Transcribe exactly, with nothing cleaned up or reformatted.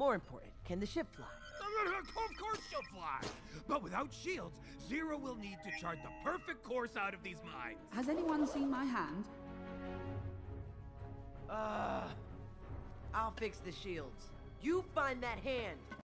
More important, can the ship fly? Of course she'll fly! But without shields, Zero will need to chart the perfect course out of these mines. Has anyone seen my hand? Uh, I'll fix the shields. You find that hand!